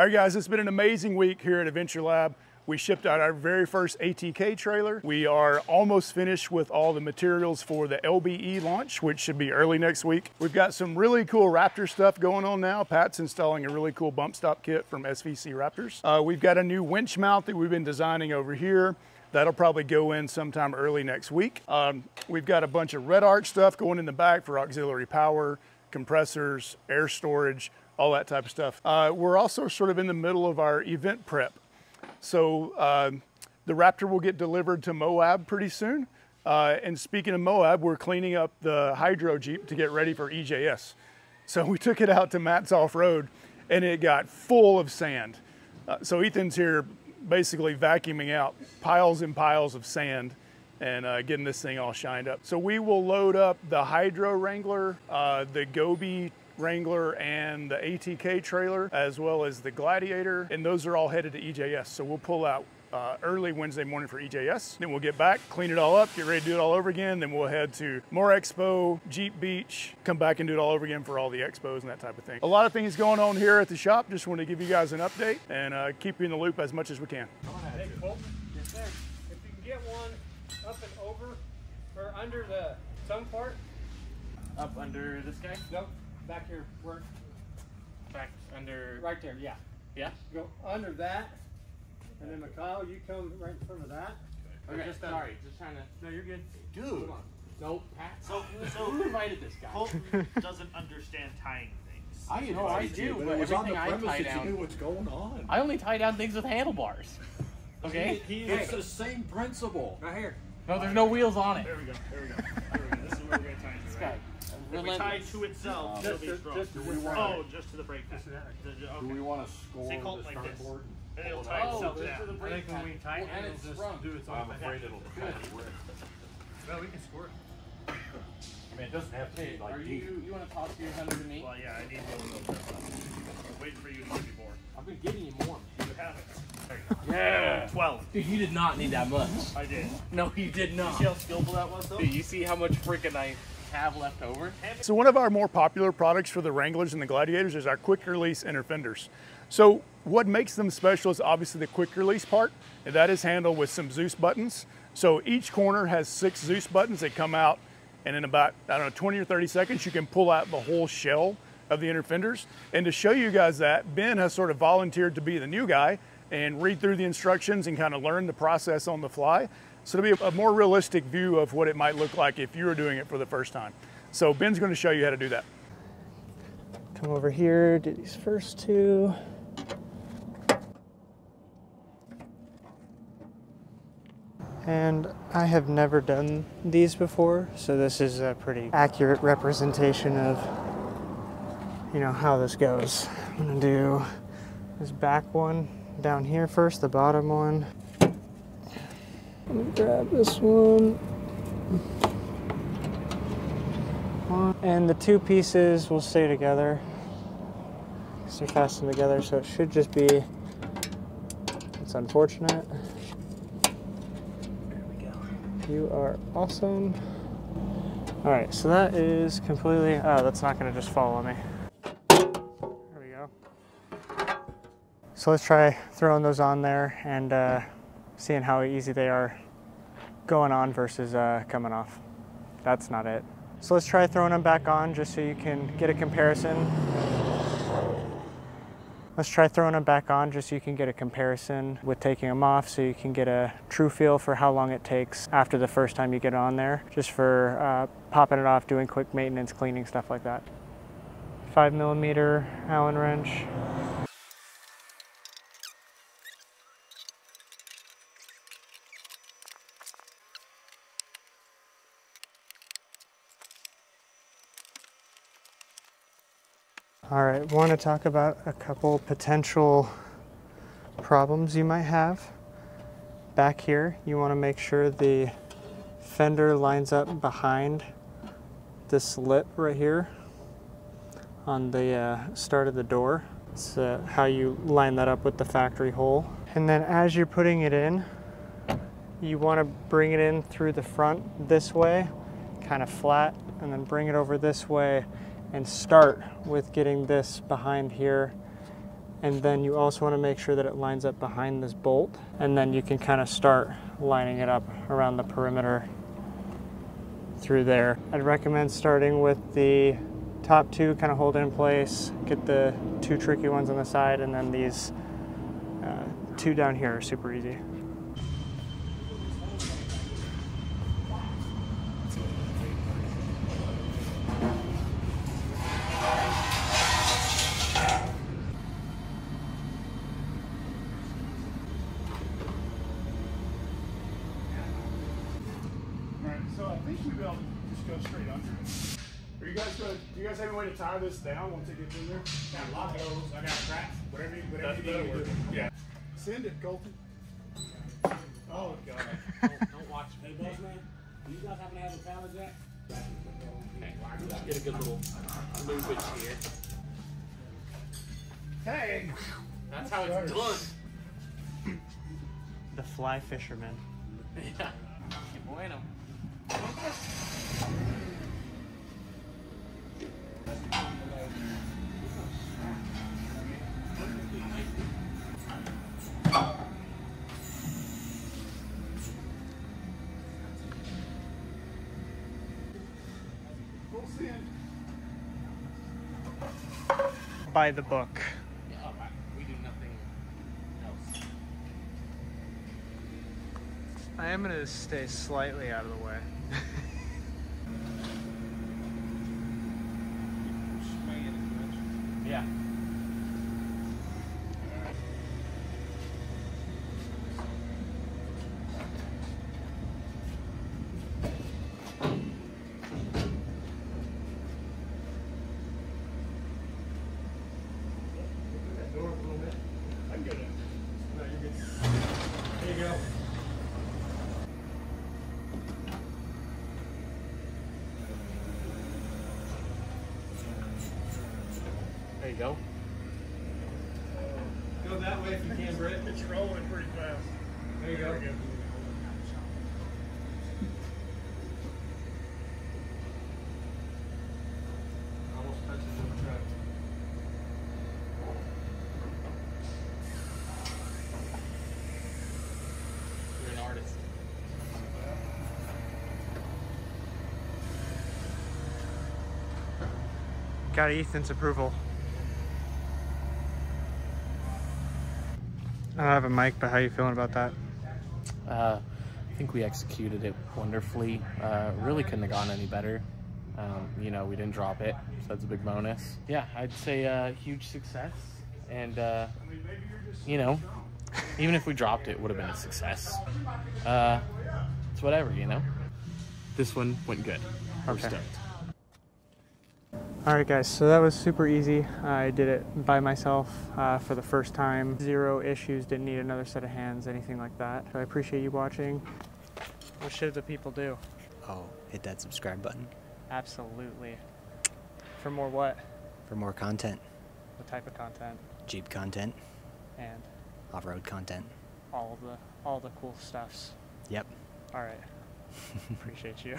All right, guys, it's been an amazing week here at Adventure Lab. We shipped out our very first ATK trailer. We are almost finished with all the materials for the LBE launch, which should be early next week. We've got some really cool Raptor stuff going on now. Pat's installing a really cool bump stop kit from SVC Raptors. We've got a new winch mount that we've been designing over here. That'll probably go in sometime early next week. We've got a bunch of Red Arch stuff going in the back for auxiliary power, compressors, air storage, all that type of stuff. We're also sort of in the middle of our event prep. So the Raptor will get delivered to Moab pretty soon. And speaking of Moab, we're cleaning up the Hydro Jeep to get ready for EJS. So we took it out to Matt's off-road and it got full of sand. So Ethan's here basically vacuuming out piles and piles of sand and getting this thing all shined up. So we will load up the Hydro Wrangler, the Gobi Wrangler and the ATK trailer, as well as the Gladiator, and those are all headed to EJS. So we'll pull out early Wednesday morning for EJS, then we'll get back, clean it all up, get ready to do it all over again, then we'll head to more expo, Jeep Beach, come back and do it all over again for all the expos and that type of thing. A lot of things going on here at the shop. Just want to give you guys an update and keep you in the loop as much as we can. Hey Colton, yes sir, if you can get one up and over, or under the tongue part. Up under this guy? Nope. Back here, work. Back under. Right there, yeah. Yeah? Go under that, and then Mikhail, you come right in front of that. Okay, just, sorry, just trying to. No, you're good. Dude. Come on. Nope, Pat. So who invited this guy? Colton doesn't understand tying things. I do, but everything I tie down. You knew what's going on. I only tie down things with handlebars. Okay? It's the same principle. Right here. No, there's no wheels on it. There we go, there we go. There we go. This is where we're going to tie it. Right? If we tie to itself, it'll be strong. Just to the brake pad. Okay. Do we want to score the cardboard? And it'll tie itself down. I think when we tie it, it'll just do its own. I'm afraid it'll cut anywhere. Well, we can score it. I mean, it doesn't have to be like deep. You want to toss your 100 to me? Well, yeah, I need a little bit. I'm waiting for you to give me more. I've been giving you more. You have it. Yeah. 12. Dude, you did not need that much. I did. No, you did not. You see how skillful that was, though? Dude, you see how much freaking I have left over. So one of our more popular products for the Wranglers and the Gladiators is our quick release inner fenders. So what makes them special is obviously the quick release part, and that is handled with some Zeus buttons. So each corner has 6 Zeus buttons that come out, and in about, I don't know, 20 or 30 seconds, you can pull out the whole shell of the inner fenders. And to show you guys that, Ben has sort of volunteered to be the new guy and read through the instructions and kind of learn the process on the fly. So it'll be a more realistic view of what it might look like if you were doing it for the first time. So Ben's going to show you how to do that. Come over here, do these first two. And I have never done these before, so this is a pretty accurate representation of, you know, how this goes. I'm going to do this back one down here first, the bottom one. Let me grab this one. And the two pieces will stay together. They're fastened together, so it should just be, it's unfortunate. There we go. You are awesome. All right, so that is completely, oh, that's not gonna just fall on me. There we go. So let's try throwing those on there and seeing how easy they are going on versus coming off. That's not it. So let's try throwing them back on just so you can get a comparison. With taking them off so you can get a true feel for how long it takes after the first time you get on there, just for popping it off, doing quick maintenance, cleaning, stuff like that. 5mm Allen wrench. All right, want to talk about a couple potential problems you might have. Back here, you want to make sure the fender lines up behind this slit right here on the start of the door. It's how you line that up with the factory hole. And then as you're putting it in, you want to bring it in through the front this way, kind of flat, and then bring it over this way and start with getting this behind here And then you also want to make sure that it lines up behind this bolt, and then you can kind of start lining it up around the perimeter through there. I'd recommend starting with the top two, kind of hold in place, get the two tricky ones on the side, and then these two down here are super easy. Tie this down once it gets in there. Got lock holes, I got cracks, whatever you do to work. Yeah. Send it, Colton. Oh, God. Don't watch me. Hey, Bosman, do you guys happen to have a pallet jack? Hey, let's get a good little movement here. Hey! That's how it's done. The fly fisherman. Yeah. Que bueno. By the book. Yeah, oh, we do nothing else. I am going to stay slightly out of the way. Yeah. Go. Go that way if you can, Brett. It's rolling pretty fast. There you go. There we go. Got Ethan's approval. I don't have a mic, but how are you feeling about that? I think we executed it wonderfully. Really couldn't have gone any better. You know, we didn't drop it, so that's a big bonus. Yeah, I'd say a huge success. And, you know, even if we dropped it, it would have been a success. It's whatever, you know. This one went good. We're okay. Stoked. Alright guys, so that was super easy. I did it by myself for the first time. Zero issues, didn't need another set of hands, anything like that. So I appreciate you watching. What should the people do? Oh, hit that subscribe button. Absolutely. For more what? For more content. What type of content? Jeep content. And? Off-road content. All the cool stuffs. Yep. Alright. Appreciate you.